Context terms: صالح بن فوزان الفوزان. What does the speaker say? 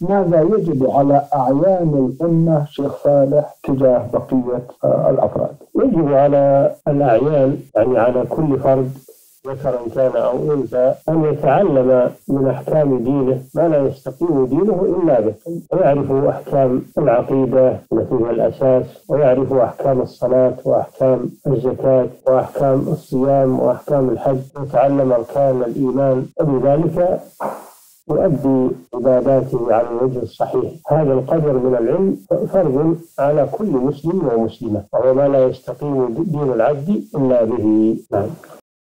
ماذا يجب على أعيان الأمة شيخ صالح تجاه بقية الأفراد؟ يجب على الأعيان يعني على كل فرد ذكرا كان أو أنثى أن يتعلم من أحكام دينه ما لا يستقيم دينه إلا به، ويعرف أحكام العقيدة التي هي الأساس، ويعرف أحكام الصلاة وأحكام الزكاة وأحكام الصيام وأحكام الحج، ويتعلم أركان الإيمان، وبذلك يؤدي عباداته على الوجه الصحيح. هذا القدر من العلم فرض على كل مسلم ومسلمة، وهو ما لا يستقيم دين العبد إلا به.